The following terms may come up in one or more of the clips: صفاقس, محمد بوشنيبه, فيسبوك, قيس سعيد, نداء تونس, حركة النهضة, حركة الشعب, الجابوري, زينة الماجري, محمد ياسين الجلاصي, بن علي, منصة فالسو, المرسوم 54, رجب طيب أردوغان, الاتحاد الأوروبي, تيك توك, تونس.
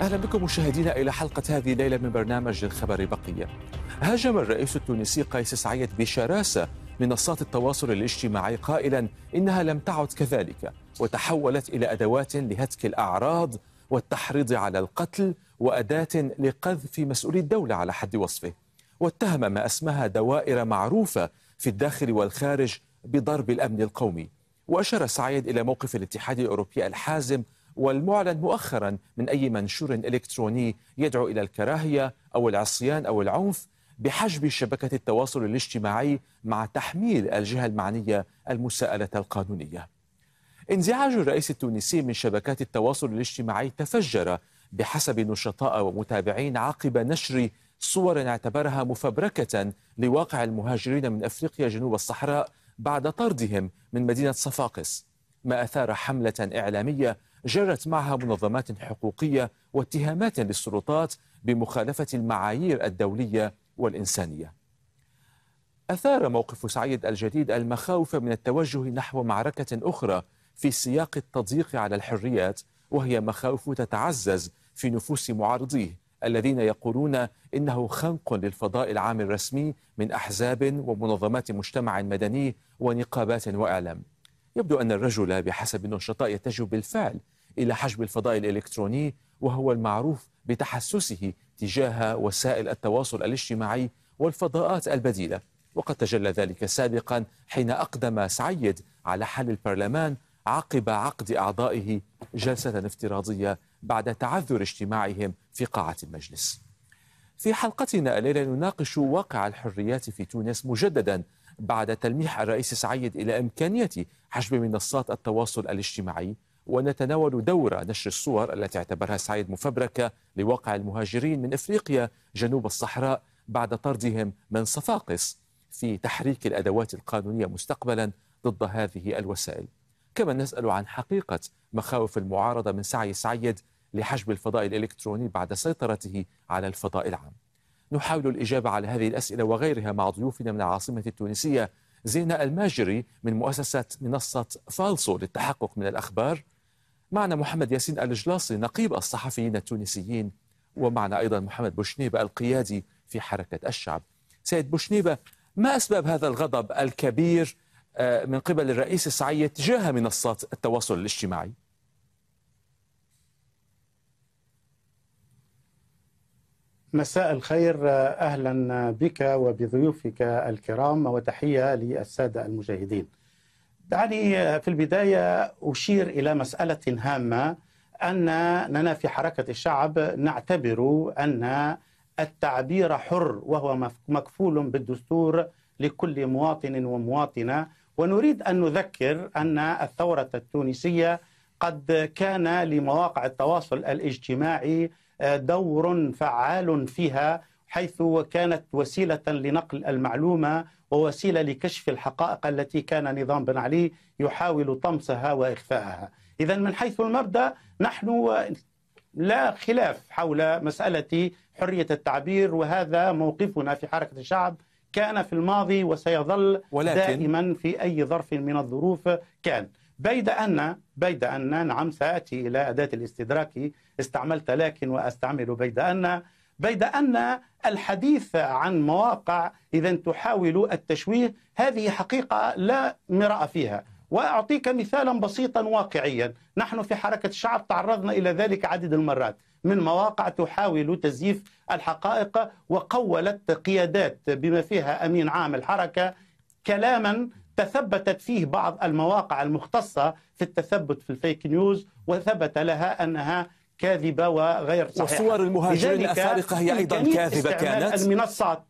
أهلا بكم مشاهدينا إلى حلقة هذه الليلة من برنامج الخبر بقية. هاجم الرئيس التونسي قيس سعيد بشراسة منصات التواصل الاجتماعي قائلا إنها لم تعد كذلك وتحولت إلى أدوات لهتك الأعراض والتحريض على القتل وأداة لقذف مسؤولي الدولة على حد وصفه، واتهم ما أسماها دوائر معروفة في الداخل والخارج بضرب الأمن القومي. وأشار سعيد إلى موقف الاتحاد الأوروبي الحازم والمعلن مؤخرا من أي منشور إلكتروني يدعو إلى الكراهية أو العصيان أو العنف بحجب شبكة التواصل الاجتماعي مع تحميل الجهة المعنية المساءلة القانونية. انزعاج الرئيس التونسي من شبكات التواصل الاجتماعي تفجر بحسب نشطاء ومتابعين عقب نشر صور اعتبرها مفبركة لواقع المهاجرين من أفريقيا جنوب الصحراء بعد طردهم من مدينة صفاقس، ما أثار حملة إعلامية جرت معها منظمات حقوقية واتهامات للسلطات بمخالفة المعايير الدولية والإنسانية. أثار موقف سعيد الجديد المخاوف من التوجه نحو معركة أخرى في سياق التضييق على الحريات، وهي مخاوف تتعزز في نفوس معارضيه الذين يقولون إنه خنق للفضاء العام الرسمي من أحزاب ومنظمات مجتمع مدني ونقابات وإعلام. يبدو أن الرجل بحسب النشطاء يتجه بالفعل إلى حجب الفضاء الإلكتروني، وهو المعروف بتحسسه تجاه وسائل التواصل الاجتماعي والفضاءات البديلة، وقد تجلى ذلك سابقا حين أقدم سعيد على حل البرلمان عقب عقد أعضائه جلسة افتراضية بعد تعذر اجتماعهم في قاعة المجلس. في حلقتنا الليلة نناقش واقع الحريات في تونس مجددا بعد تلميح الرئيس سعيد إلى إمكانية حجب منصات التواصل الاجتماعي، ونتناول دور نشر الصور التي اعتبرها سعيد مفبركة لواقع المهاجرين من إفريقيا جنوب الصحراء بعد طردهم من صفاقس في تحريك الأدوات القانونية مستقبلا ضد هذه الوسائل. كما نسأل عن حقيقة مخاوف المعارضة من سعي سعيد لحجب الفضاء الإلكتروني بعد سيطرته على الفضاء العام. نحاول الإجابة على هذه الأسئلة وغيرها مع ضيوفنا من العاصمة التونسية زينة الماجري من مؤسسة منصة فالسو للتحقق من الأخبار، معنا محمد ياسين الجلاصي نقيب الصحفيين التونسيين، ومعنا أيضا محمد بوشنيبه القيادي في حركة الشعب. سيد بوشنيبه، ما أسباب هذا الغضب الكبير من قبل الرئيس سعيد تجاه منصات التواصل الاجتماعي؟ مساء الخير، أهلا بك وبضيوفك الكرام وتحية للسادة المشاهدين. دعني في البداية أشير إلى مسألة هامة، أننا في حركة الشعب نعتبر أن التعبير حر وهو مكفول بالدستور لكل مواطن ومواطنة، ونريد أن نذكر أن الثورة التونسية قد كان لمواقع التواصل الاجتماعي دور فعال فيها، حيث كانت وسيلة لنقل المعلومة ووسيلة لكشف الحقائق التي كان نظام بن علي يحاول طمسها وإخفاءها. إذن من حيث المبدأ نحن لا خلاف حول مسألة حرية التعبير، وهذا موقفنا في حركة الشعب كان في الماضي وسيظل دائما في أي ظرف من الظروف كان. بيد أن نعم سأتي إلى أداة الاستدراك، استعملت لكن وأستعمل بيد أن الحديث عن مواقع إذا تحاول التشويه هذه حقيقة لا مراء فيها. وأعطيك مثالا بسيطا واقعيا، نحن في حركة الشعب تعرضنا إلى ذلك عدد المرات من مواقع تحاول تزييف الحقائق، وقولت قيادات بما فيها أمين عام الحركة كلاما تثبتت فيه بعض المواقع المختصة في التثبت في الفيك نيوز وثبت لها أنها كاذبة وغير صحيحة. وصور المهاجرين الأفارقة هي أيضا كاذبة كانت. المنصات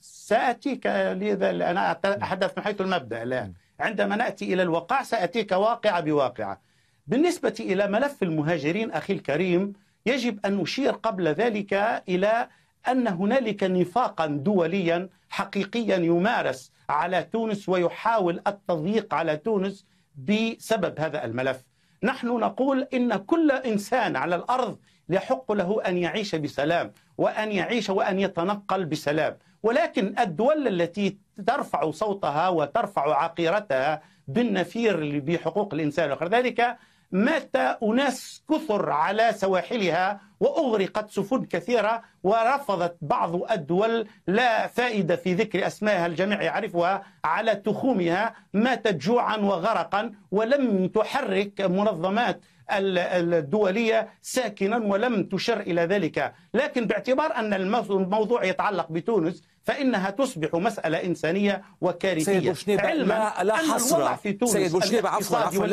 سأتيك، لذا أنا أتحدث من حيث المبدأ الآن، عندما نأتي إلى الوقع سأتيك واقعة بواقعة. بالنسبة إلى ملف المهاجرين أخي الكريم، يجب أن أشير قبل ذلك إلى أن هنالك نفاقا دوليا حقيقيا يمارس على تونس ويحاول التضييق على تونس بسبب هذا الملف. نحن نقول إن كل إنسان على الأرض يحق له أن يعيش بسلام وأن يتنقل بسلام، ولكن الدول التي ترفع صوتها وترفع عقيرتها بالنفير بحقوق الإنسان وغير ذلك مات أناس كثر على سواحلها وأغرقت سفن كثيرة، ورفضت بعض الدول لا فائدة في ذكر أسمائها الجميع يعرفها على تخومها، ماتت جوعا وغرقا، ولم تحرك منظمات الدولية ساكنا ولم تشر إلى ذلك. لكن باعتبار أن الموضوع يتعلق بتونس فإنها تصبح مسألة إنسانية وكارثية. علما لا حصر في تونس. سيد بوشنيبه عفوا،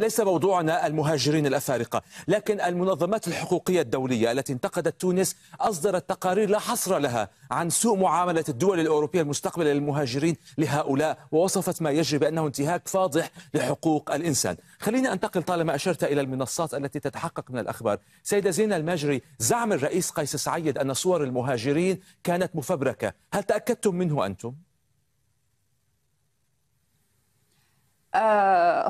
ليس موضوعنا المهاجرين الأفارقة، لكن المنظمات الحقوقية الدولية التي انتقدت تونس أصدرت تقارير لا حصر لها عن سوء معاملة الدول الأوروبية المستقبلة للمهاجرين لهؤلاء، ووصفت ما يجري بأنه انتهاك فاضح لحقوق الإنسان. خلينا أنتقل طالما أشرت إلى المنصات التي تتحقق من الأخبار. سيدة زينة الماجري، زعم الرئيس قيس سعيد أن صور المهاجرين كانت مفبركة، هل تأكدتم منه أنتم؟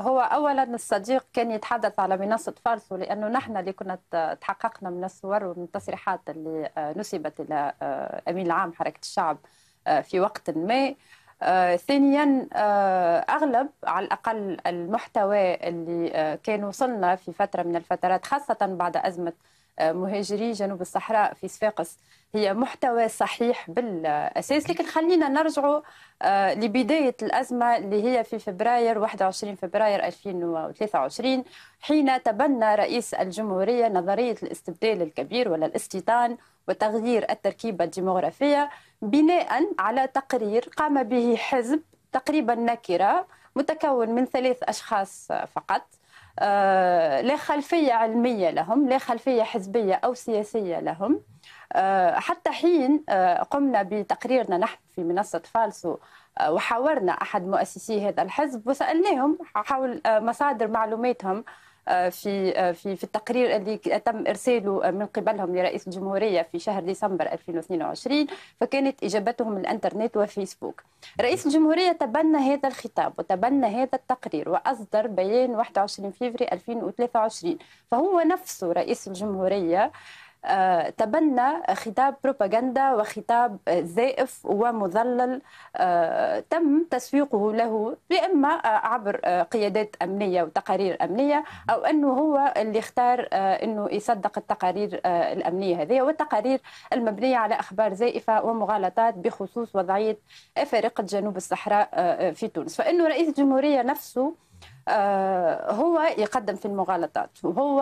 هو أولا الصديق كان يتحدث على منصة فالسو، لأنه نحن اللي كنا تحققنا من الصور ومن التصريحات اللي نسبت إلى أمين العام حركة الشعب في وقت ما. ثانيا أغلب على الأقل المحتوى اللي كان وصلنا في فترة من الفترات، خاصة بعد أزمة مهاجري جنوب الصحراء في صفاقس، هي محتوى صحيح بالأساس. لكن خلينا نرجع لبداية الأزمة اللي هي في فبراير 21 فبراير 2023، حين تبنى رئيس الجمهورية نظرية الاستبدال الكبير ولا الاستيطان وتغيير التركيبة الديمغرافية بناء على تقرير قام به حزب تقريبا نكرة متكون من 3 أشخاص فقط، لا خلفية علمية لهم، لا خلفية حزبية أو سياسية لهم. حتى حين قمنا بتقريرنا نحن في منصة فالسو وحاورنا أحد مؤسسي هذا الحزب وسألناهم حول مصادر معلوماتهم في التقرير اللي تم إرساله من قبلهم لرئيس الجمهورية في شهر ديسمبر 2022، فكانت إجابتهم الإنترنت وفيسبوك. رئيس الجمهورية تبنى هذا الخطاب وتبنى هذا التقرير وأصدر بيان 21 فبراير 2023، فهو نفسه رئيس الجمهورية تبنى خطاب بروباغندا وخطاب زائف ومضلل تم تسويقه له إما عبر قيادات أمنية وتقارير أمنية، أو أنه هو اللي اختار أنه يصدق التقارير الأمنية هذه، والتقارير المبنية على أخبار زائفة ومغالطات بخصوص وضعية أفارقة جنوب الصحراء في تونس. فإنه رئيس الجمهورية نفسه هو يقدم في المغالطات، وهو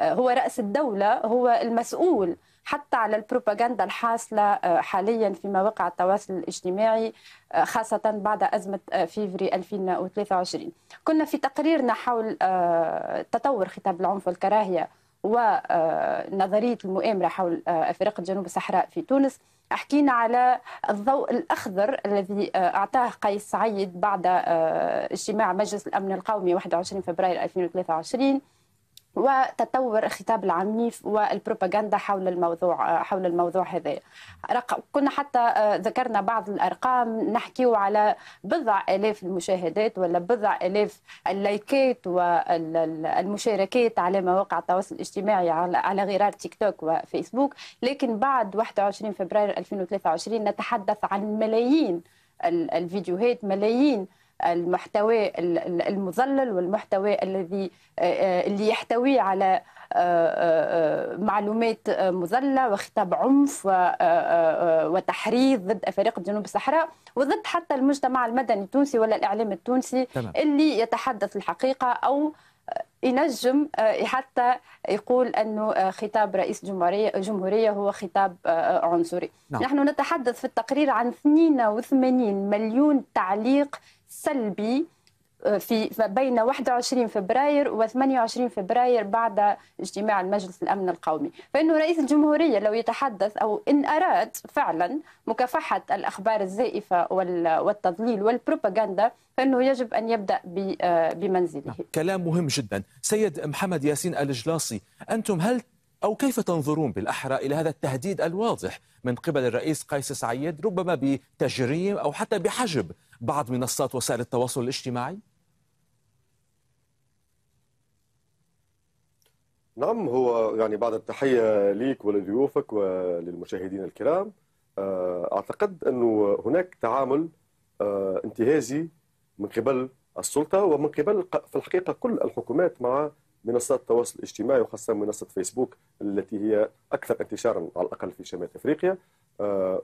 هو رأس الدولة، هو المسؤول حتى على البروباغندا الحاصلة حاليا في مواقع التواصل الاجتماعي، خاصة بعد أزمة فيفري 2023. كنا في تقريرنا حول تطور خطاب العنف والكراهية ونظرية المؤامرة حول أفريقيا جنوب الصحراء في تونس، أحكينا على الضوء الأخضر الذي أعطاه قيس سعيد بعد اجتماع مجلس الأمن القومي 21 فبراير 2023، وتطور خطاب العنيف والبروباغندا حول الموضوع هذا. كنا حتى ذكرنا بعض الأرقام، نحكيوا على 1000 المشاهدات ولا 1000 اللايكات والمشاركات على مواقع التواصل الاجتماعي على غرار تيك توك وفيسبوك، لكن بعد 21 فبراير 2023 نتحدث عن ملايين الفيديوهات، ملايين المحتوى المضلل والمحتوى اللي يحتوي على معلومات مضلة وخطاب عنف وتحريض ضد أفارقة جنوب الصحراء وضد حتى المجتمع المدني التونسي ولا الإعلام التونسي اللي يتحدث الحقيقة أو ينجم حتى يقول أنه خطاب رئيس الجمهورية هو خطاب عنصري. نحن نتحدث في التقرير عن 82 مليون تعليق سلبي في بين 21 فبراير و 28 فبراير بعد اجتماع المجلس الأمن القومي. فإنه رئيس الجمهورية لو يتحدث أو إن أراد فعلا مكافحة الأخبار الزائفة والتضليل والبروباغندا فإنه يجب أن يبدأ بمنزله. كلام مهم جدا. سيد محمد ياسين الجلاصي، أنتم هل أو كيف تنظرون بالأحرى إلى هذا التهديد الواضح من قبل الرئيس قيس سعيد ربما بتجريم أو حتى بحجب بعض منصات وسائل التواصل الاجتماعي؟ نعم، هو يعني بعد التحية ليك ولضيوفك وللمشاهدين الكرام، أعتقد أنه هناك تعامل انتهازي من قبل السلطة ومن قبل في الحقيقة كل الحكومات مع منصات التواصل الاجتماعي وخاصة منصة فيسبوك التي هي أكثر انتشارا على الأقل في شمال أفريقيا.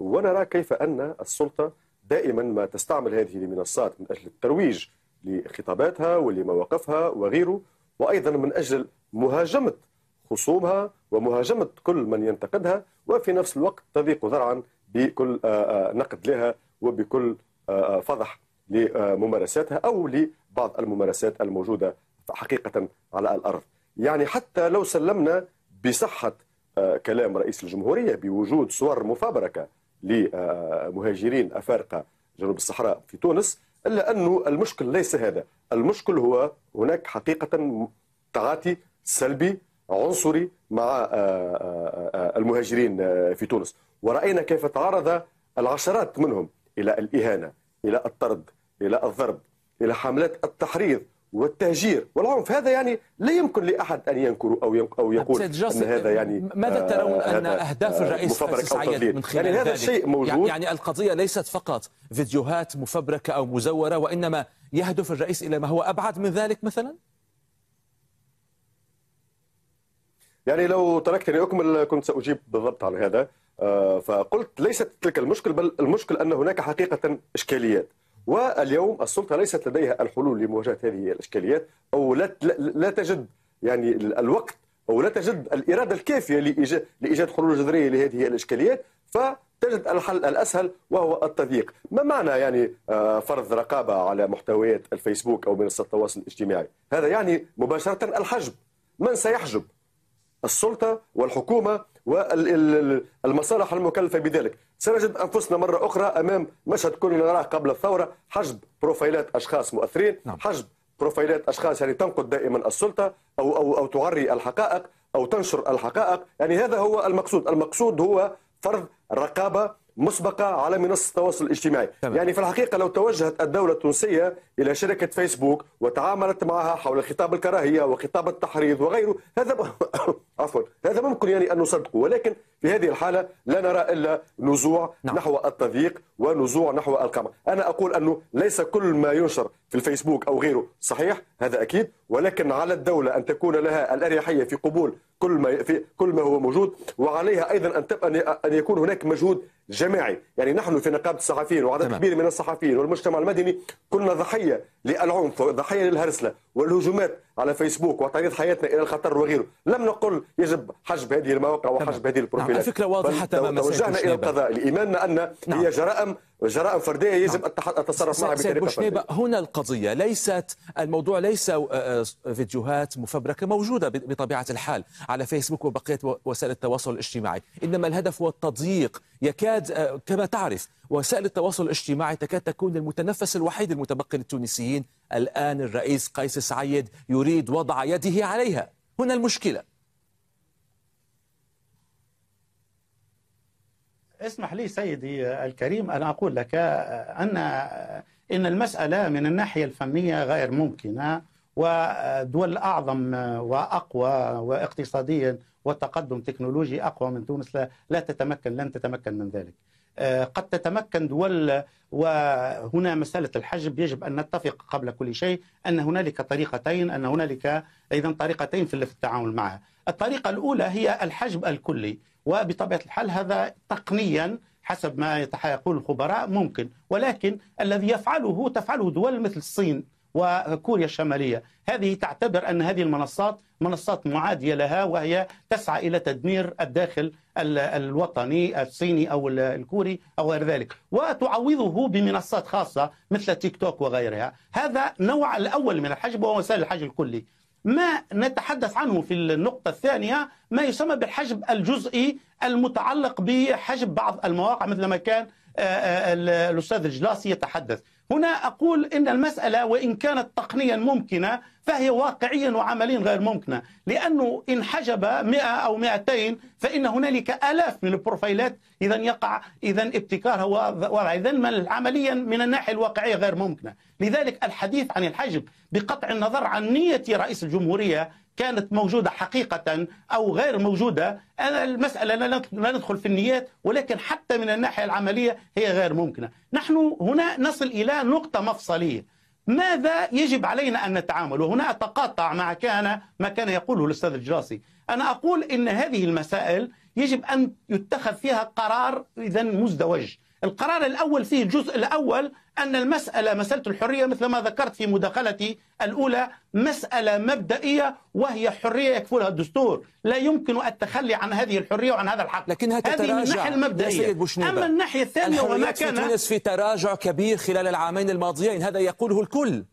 ونرى كيف أن السلطة دائما ما تستعمل هذه المنصات من أجل الترويج لخطاباتها ولمواقفها وغيره، وأيضا من أجل مهاجمة خصومها ومهاجمة كل من ينتقدها، وفي نفس الوقت تذيق ذرعا بكل نقد لها وبكل فضح لممارساتها أو لبعض الممارسات الموجودة حقيقة على الأرض. يعني حتى لو سلمنا بصحة كلام رئيس الجمهورية بوجود صور مفبركة لمهاجرين أفارقة جنوب الصحراء في تونس، إلا أنه المشكل ليس هذا. المشكل هو هناك حقيقة تعاطي سلبي عنصري مع المهاجرين في تونس، ورأينا كيف تعرض العشرات منهم إلى الإهانة، إلى الطرد، إلى الضرب، إلى حملات التحريض والتهجير والعنف. هذا يعني لا يمكن لأحد أن ينكر أو يقول أن هذا يعني ماذا ترون أن أهداف الرئيس قيس سعيد من خلال يعني هذا الشيء موجود؟ يعني القضية ليست فقط فيديوهات مفبركة أو مزورة، وإنما يهدف الرئيس إلى ما هو أبعد من ذلك مثلا؟ يعني لو تركتني أكمل كنت سأجيب بالضبط على هذا. فقلت ليست تلك المشكل، بل المشكل أن هناك حقيقة إشكاليات، واليوم السلطة ليست لديها الحلول لمواجهة هذه الإشكاليات، أو لا تجد يعني الوقت أو لا تجد الإرادة الكافية لإيجاد حلول جذرية لهذه الإشكاليات، فتجد الحل الأسهل وهو التضييق. ما معنى يعني فرض رقابة على محتويات الفيسبوك أو منصات التواصل الاجتماعي؟ هذا يعني مباشرة الحجب. من سيحجب؟ السلطة والحكومة والمصالح المكلفة بذلك. سنجد أنفسنا مرة أخرى أمام مشهد كنا نراه قبل الثورة: حجب بروفايلات أشخاص مؤثرين، حجب بروفايلات أشخاص يعني تنقد دائما السلطة أو تعري الحقائق أو تنشر الحقائق. يعني هذا هو المقصود. المقصود هو فرض رقابة مسبقة على منصة التواصل الاجتماعي. يعني في الحقيقة لو توجهت الدولة التونسية إلى شركة فيسبوك وتعاملت معها حول خطاب الكراهية وخطاب التحريض وغيره، هذا عفوا هذا ممكن يعني أن نصدقه، ولكن في هذه الحالة لا نرى إلا نزوع نحو التضييق ونزوع نحو القمع. أنا أقول أنه ليس كل ما ينشر في الفيسبوك أو غيره صحيح، هذا أكيد، ولكن على الدولة أن تكون لها الأريحية في قبول كل ما هو موجود، وعليها أيضا أن يكون هناك مجهود جماعي. يعني نحن في نقابة الصحفيين وعدد كبير من الصحفيين والمجتمع المدني كنا ضحية للعنف وضحية للهرسلة والهجومات على فيسبوك وتعريض حياتنا إلى الخطر وغيره. لم نقل يجب حجب هذه المواقع وحجب هذه البروفايلات. الفكرة واضحة تماما. توجهنا إلى القضاء لإيماننا أن هي جرائم فردية يجب التصرف معها بطريقة فردية. هنا القضية ليست، الموضوع ليس فيديوهات مفبركة موجودة بطبيعة الحال على فيسبوك وبقية وسائل التواصل الاجتماعي، إنما الهدف هو التضييق. يكاد كما تعرف وسائل التواصل الاجتماعي تكاد تكون المتنفس الوحيد المتبقي للتونسيين. الآن الرئيس قيس سعيد يريد وضع يده عليها، هنا المشكلة. اسمح لي سيدي الكريم أن أقول لك أن المسألة من الناحية الفنية غير ممكنة، ودول أعظم وأقوى واقتصاديا وتقدم تكنولوجي أقوى من تونس لا تتمكن، لن تتمكن من ذلك. قد تتمكن دول، وهنا مسألة الحجب يجب أن نتفق قبل كل شيء أن هنالك طريقتين، أن هنالك أيضا طريقتين في التعامل معها. الطريقة الأولى هي الحجب الكلي، وبطبيعة الحال هذا تقنيا حسب ما يقول الخبراء ممكن، ولكن الذي تفعله دول مثل الصين وكوريا الشمالية. هذه تعتبر أن هذه المنصات منصات معادية لها، وهي تسعى إلى تدمير الداخل الوطني الصيني أو الكوري أو غير ذلك، وتعوضه بمنصات خاصة مثل تيك توك وغيرها. هذا نوع الأول من الحجب، وهو وسائل الحجب الكلي. ما نتحدث عنه في النقطة الثانية ما يسمى بالحجب الجزئي المتعلق بحجب بعض المواقع، مثل ما كان الأستاذ الجلاصي يتحدث. هنا أقول إن المسألة وإن كانت تقنيا ممكنة فهي واقعيا وعمليا غير ممكنة، لأنه إن حجب 100 أو 200 فإن هنالك آلاف من البروفايلات إذا يقع إذا ابتكارها وضع إذا عمليا من الناحية الواقعية غير ممكنة. لذلك الحديث عن الحجب بقطع النظر عن نية رئيس الجمهورية كانت موجودة حقيقة أو غير موجودة، المسألة لا ندخل في النيات، ولكن حتى من الناحية العملية هي غير ممكنة. نحن هنا نصل إلى نقطة مفصلية. ماذا يجب علينا أن نتعامل؟ وهنا أتقاطع مع ما كان يقوله الأستاذ الجلاصي. أنا أقول إن هذه المسائل يجب أن يتخذ فيها قرار إذا مزدوج. القرار الأول فيه الجزء الأول أن المسألة، مسألة الحرية مثل ما ذكرت في مداخلتي الأولى، مسألة مبدئية وهي حرية يكفلها الدستور، لا يمكن التخلي عن هذه الحرية وعن هذا الحق، لكنها تتراجع. هذه الناحية المبدئية. أما الناحية الثانية وما كان في تونس في تراجع كبير خلال العامين الماضيين، هذا يقوله الكل.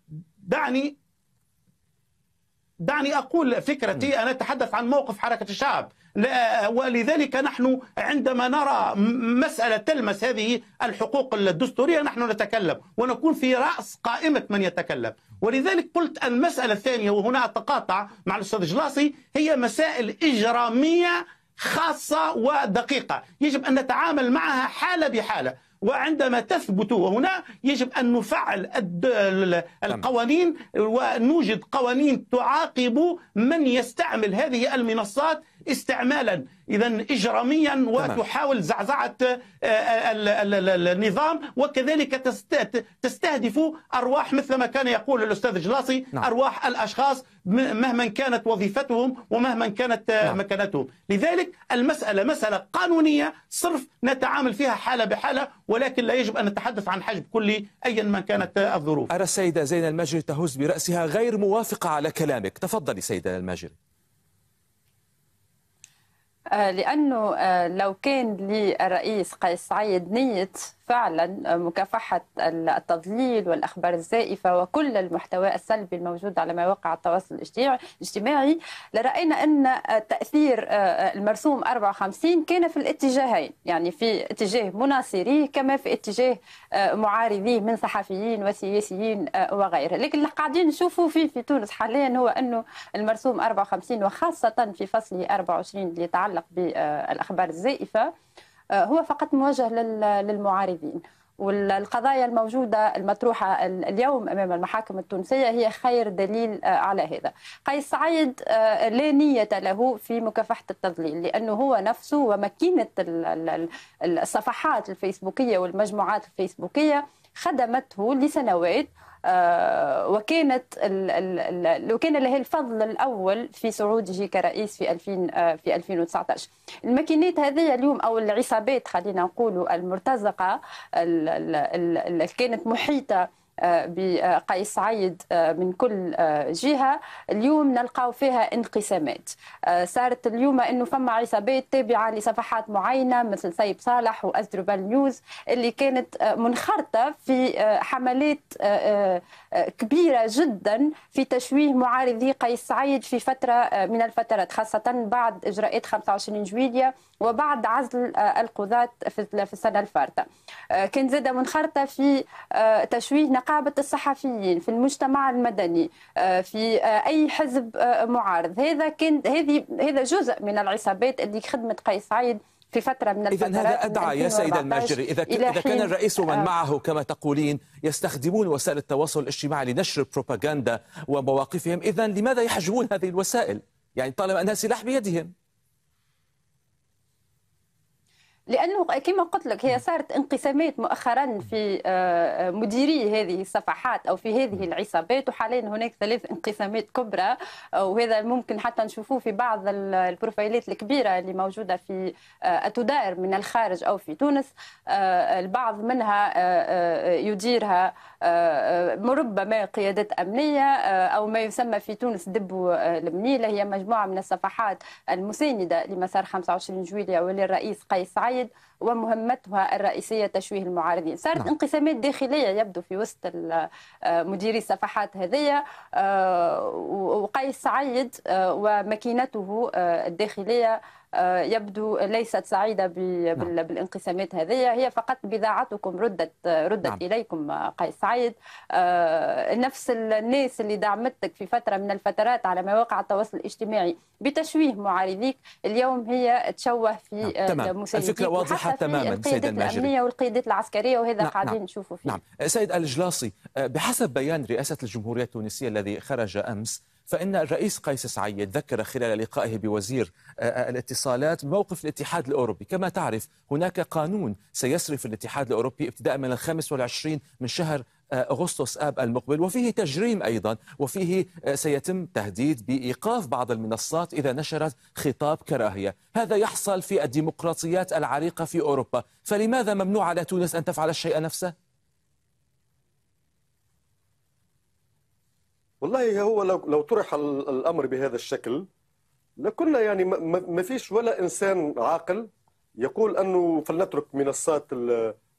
دعني أقول فكرتي، أنا أتحدث عن موقف حركة الشعب، ولذلك نحن عندما نرى مسألة تلمس هذه الحقوق الدستورية نحن نتكلم ونكون في رأس قائمة من يتكلم. ولذلك قلت المسألة الثانية، وهنا أتقاطع مع الأستاذ الجلاصي، هي مسائل إجرامية خاصة ودقيقة يجب أن نتعامل معها حالة بحالة، وعندما تثبت، وهنا يجب أن نفعل القوانين ونوجد قوانين تعاقب من يستعمل هذه المنصات استعمالا إذا إجراميا وتحاول زعزعة النظام، وكذلك تستهدف أرواح مثل ما كان يقول الأستاذ الجلاصي، أرواح الأشخاص مهما كانت وظيفتهم ومهما كانت مكانتهم. لذلك المسألة مسألة قانونية صرف نتعامل فيها حالة بحالة، ولكن لا يجب أن نتحدث عن حجب كلي أيا ما كانت الظروف. أرى السيدة زينة الماجري تهز برأسها، غير موافقة على كلامك، تفضلي سيدة الماجري. لأنه لو كان للرئيس قيس سعيد نية فعلا مكافحة التضليل والأخبار الزائفة وكل المحتوى السلبي الموجود على مواقع التواصل الاجتماعي لرأينا أن تأثير المرسوم 54 كان في الاتجاهين، يعني في اتجاه مناصريه كما في اتجاه معارضيه من صحفيين وسياسيين وغيره. لكن اللي قاعدين نشوفوا فيه في تونس حاليا هو أنه المرسوم 54 وخاصة في فصله 24 اللي يتعلق بالأخبار الزائفة هو فقط موجه للمعارضين، والقضايا الموجودة المطروحة اليوم أمام المحاكم التونسية هي خير دليل على هذا. قيس سعيد لا نية له في مكافحة التضليل، لأنه هو نفسه وماكينة الصفحات الفيسبوكية والمجموعات الفيسبوكية خدمته لسنوات، وكان له الفضل الأول في صعوده كرئيس في 2019. الماكينات هذه اليوم أو العصابات خلينا نقولوا المرتزقة اللي كانت محيطة بقيس سعيد من كل جهة، اليوم نلقاو فيها انقسامات. صارت اليوم أنه فما عصابات تابعة لصفحات معينة مثل سيب صالح وأزدربال نيوز اللي كانت منخرطة في حملات كبيرة جدا في تشويه معارضي قيس سعيد في فترة من الفترات، خاصة بعد إجراءات 25 جويلية وبعد عزل القضاة في السنة الفارطة. كانت زادة منخرطة في تشويه نقابة الصحفيين في المجتمع المدني في أي حزب معارض. هذا جزء من العصابات اللي خدمت قيس سعيد في فترة من الفترات. إذا هذا أدعى يا سيدة الماجري، إذا كان الرئيس ومن معه كما تقولين يستخدمون وسائل التواصل الاجتماعي لنشر بروباغندا ومواقفهم، إذا لماذا يحجبون هذه الوسائل؟ يعني طالما أنها سلاح بيدهم. لأنه كما قلت لك هي صارت انقسامات مؤخرا في مديري هذه الصفحات أو في هذه العصابات، وحاليا هناك 3 انقسامات كبرى، وهذا ممكن حتى نشوفوه في بعض البروفايلات الكبيرة اللي موجودة في تدار من الخارج أو في تونس. البعض منها يديرها ربما قيادات أمنية أو ما يسمى في تونس دبو المنيلة، هي مجموعة من الصفحات المساندة لمسار 25 جويلية وللرئيس قيس سعيد ومهمتها الرئيسية تشويه المعارضين. صارت انقسامات داخلية يبدو في وسط مديري الصفحات هذه، وقيس سعيد وماكينته الداخلية يبدو ليست سعيدة بالانقسامات هذه. هي فقط بضاعتكم ردت إليكم قيس سعيد. نفس الناس اللي دعمتك في فترة من الفترات على مواقع التواصل الاجتماعي بتشويه معارضيك اليوم هي تشوه في مسانديك. الفكرة واضحة تماما القيادات الأمنية والقيادات العسكرية، وهذا قاعدين نشوفه فيه. سيد الجلاصي، بحسب بيان رئاسة الجمهورية التونسية الذي خرج أمس، فإن الرئيس قيس سعيد ذكر خلال لقائه بوزير الاتصالات موقف الاتحاد الأوروبي. كما تعرف هناك قانون سيسري في الاتحاد الأوروبي ابتداء من 25 من شهر أغسطس آب المقبل، وفيه تجريم أيضا، وفيه سيتم تهديد بإيقاف بعض المنصات إذا نشرت خطاب كراهية. هذا يحصل في الديمقراطيات العريقة في أوروبا، فلماذا ممنوع على تونس أن تفعل الشيء نفسه؟ والله هو لو طرح الأمر بهذا الشكل لكنا يعني ما فيش ولا إنسان عاقل يقول أنه فلنترك منصات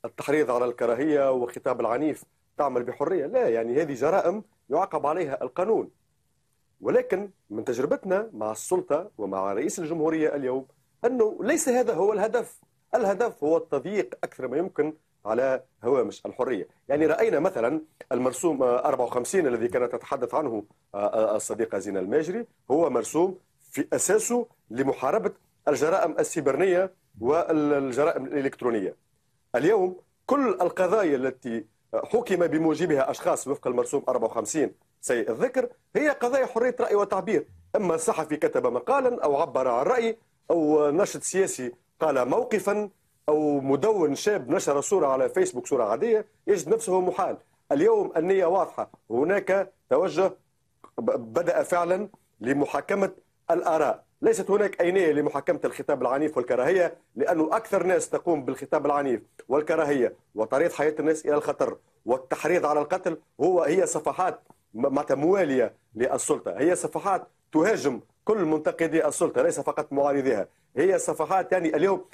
التحريض على الكراهية وخطاب العنيف تعمل بحرية. لا، يعني هذه جرائم يعاقب عليها القانون. ولكن من تجربتنا مع السلطة ومع رئيس الجمهورية اليوم أنه ليس هذا هو الهدف. الهدف هو التضييق أكثر ما يمكن على هوامش الحرية. يعني رأينا مثلا المرسوم 54 الذي كانت تتحدث عنه الصديقة زينة الماجري، هو مرسوم في أساسه لمحاربة الجرائم السيبرنية والجرائم الإلكترونية. اليوم كل القضايا التي حكم بموجبها أشخاص وفق المرسوم 54 سيء الذكر هي قضايا حرية رأي وتعبير، إما صحفي كتب مقالا أو عبر عن رأي، أو ناشط سياسي قال موقفا، أو مدون شاب نشر صورة على فيسبوك صورة عادية يجد نفسه محال. اليوم النية واضحة، هناك توجه بدأ فعلا لمحاكمة الآراء، ليست هناك أي نية لمحاكمة الخطاب العنيف والكراهية، لأنه أكثر ناس تقوم بالخطاب العنيف والكراهية وتعريض حياة الناس إلى الخطر والتحريض على القتل هي صفحات موالية للسلطة، هي صفحات تهاجم كل منتقدي السلطة ليس فقط معارضيها، هي صفحات يعني اليوم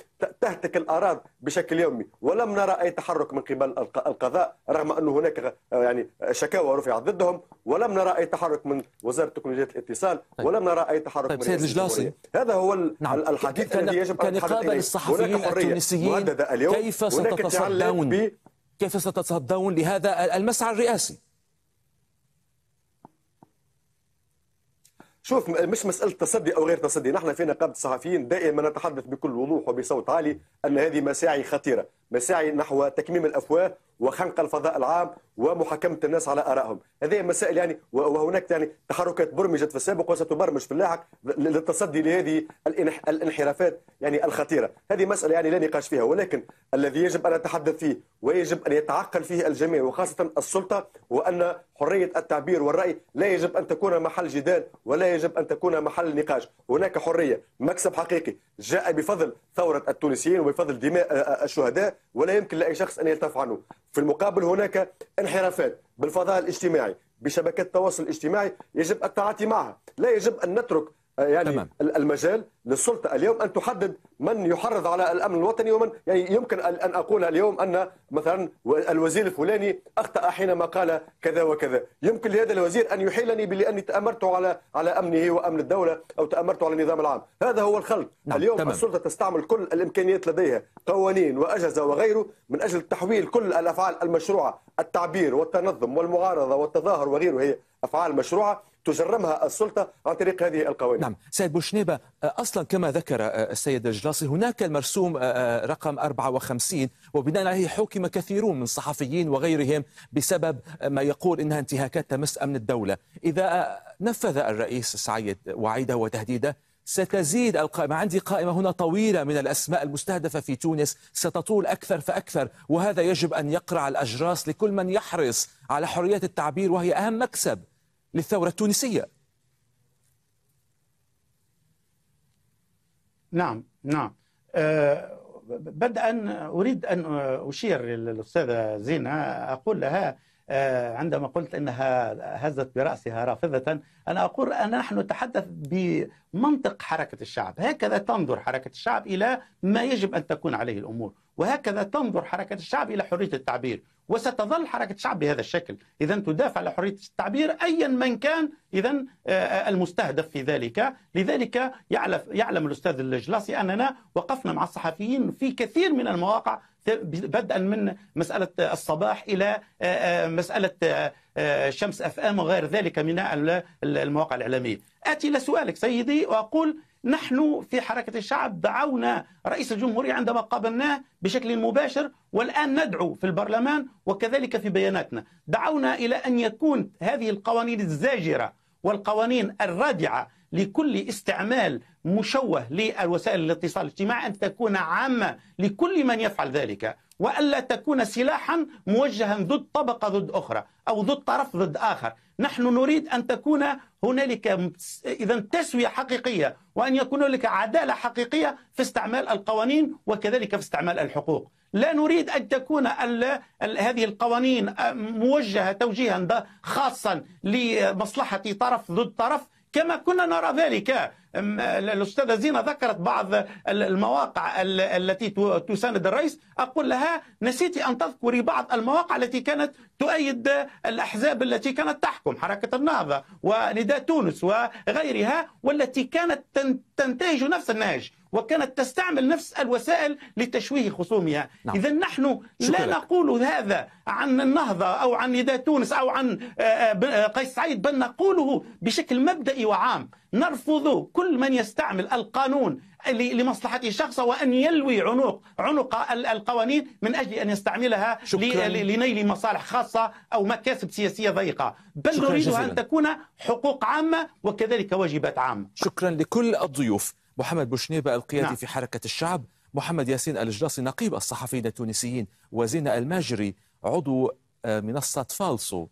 تهتك الأراضي بشكل يومي، ولم نرى أي تحرك من قبل القضاء رغم أنه هناك يعني شكاوى رفعت ضدهم، ولم نرى أي تحرك من وزارة تكنولوجيات الاتصال، ولم نرى أي تحرك من سيد الجلاصي. هذا هو الحديث الذي يجب أن نتحدث عنه. الصحفيين التونسيين كيف ستتصدون لهذا المسعى الرئاسي؟ شوف، مش مسألة تصدي أو غير تصدي، نحن في نقابة الصحفيين دائما نتحدث بكل وضوح وبصوت عالي أن هذه مساعي خطيرة، مساعي نحو تكميم الأفواه وخنق الفضاء العام ومحاكمة الناس على آرائهم، هذه مسائل يعني، وهناك يعني تحركات برمجت في السابق وستبرمج في اللاحق للتصدي لهذه الانحرافات يعني الخطيرة، هذه مسألة يعني لا نقاش فيها، ولكن الذي يجب أن نتحدث فيه ويجب أن يتعقل فيه الجميع وخاصة السلطة، وأن حرية التعبير والرأي لا يجب أن تكون محل جدال ولا يجب أن تكون محل نقاش. هناك حرية مكسب حقيقي جاء بفضل ثورة التونسيين وبفضل دماء الشهداء ولا يمكن لأي شخص أن يلتف عنه. في المقابل هناك انحرافات بالفضاء الاجتماعي بشبكات التواصل الاجتماعي يجب التعاطي معها، لا يجب أن نترك يعني تمام. المجال للسلطة اليوم أن تحدد من يحرض على الأمن الوطني ومن يعني يمكن أن أقول اليوم أن مثلا الوزير الفلاني أخطأ حينما قال كذا وكذا، يمكن لهذا الوزير أن يحيلني بلأني تأمرته على أمنه وأمن الدولة أو تأمرته على النظام العام. هذا هو الخلط. اليوم تمام. السلطة تستعمل كل الإمكانيات لديها، قوانين وأجهزة وغيره، من أجل تحويل كل الأفعال المشروعة، التعبير والتنظم والمعارضة والتظاهر وغيره، هي أفعال مشروعة تجرمها السلطة عن طريق هذه القوانين. نعم، سيد بوشنيبه، أصلا كما ذكر السيد الجلاصي هناك المرسوم رقم 54 وبناء عليه حكم كثيرون من الصحفيين وغيرهم بسبب ما يقول إنها انتهاكات تمس أمن الدولة. إذا نفذ الرئيس سعيد وعيده وتهديده ستزيد القائمة، عندي قائمة هنا طويلة من الأسماء المستهدفة في تونس ستطول أكثر فأكثر، وهذا يجب أن يقرع الأجراس لكل من يحرص على حرية التعبير وهي أهم مكسب للثورة التونسية. نعم نعم. بدءا أريد أن أشير للأستاذة زينة، أقول لها عندما قلت أنها هزت برأسها رافضة، أنا أقول أن نحن نتحدث بمنطق حركة الشعب، هكذا تنظر حركة الشعب إلى ما يجب أن تكون عليه الأمور، وهكذا تنظر حركة الشعب إلى حرية التعبير، وستظل حركة الشعب بهذا الشكل. إذا تدافع على حرية التعبير أيا من كان إذا المستهدف في ذلك. لذلك يعلم الأستاذ الجلاصي أننا وقفنا مع الصحفيين في كثير من المواقع، بدءا من مسألة الصباح إلى مسألة شمس اف ام وغير ذلك من المواقع الإعلامية. آتي لسؤالك سيدي وأقول نحن في حركة الشعب دعونا رئيس الجمهورية عندما قابلناه بشكل مباشر، والآن ندعو في البرلمان وكذلك في بياناتنا، دعونا إلى أن يكون هذه القوانين الزاجرة والقوانين الرادعة لكل استعمال مشوه لوسائل الاتصال الاجتماعي أن تكون عامة لكل من يفعل ذلك، وألا تكون سلاحا موجها ضد طبقة ضد أخرى أو ضد طرف ضد آخر. نحن نريد أن تكون هنالك إذا تسوية حقيقية، وأن يكون هنالك عدالة حقيقية في استعمال القوانين وكذلك في استعمال الحقوق. لا نريد أن تكون هذه القوانين موجهة توجيها خاصا لمصلحة طرف ضد طرف كما كنا نرى ذلك. الأستاذة زينة ذكرت بعض المواقع التي تساند الرئيس، أقول لها نسيت أن تذكري بعض المواقع التي كانت تؤيد الأحزاب التي كانت تحكم، حركة النهضة ونداء تونس وغيرها، والتي كانت تنتهج نفس النهج وكانت تستعمل نفس الوسائل لتشويه خصومها. نعم. إذا نحن لا نقول هذا عن النهضة أو عن نداء تونس أو عن قيس سعيد، بل نقوله بشكل مبدئي وعام. نرفض كل من يستعمل القانون لمصلحته الشخص وأن يلوي عنق القوانين من أجل أن يستعملها لنيل مصالح خاصة أو مكاسب سياسية ضيقة، بل نريدها أن تكون حقوق عامة وكذلك واجبات عامة. شكرا لكل الضيوف، محمد بوشنيبه القيادي في حركة الشعب، محمد ياسين الجلاصي نقيب الصحفيين التونسيين، وزينة الماجري عضو منصة فالسو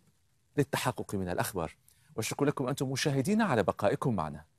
للتحقق من الأخبار. والشكر لكم أنتم مشاهدين على بقائكم معنا.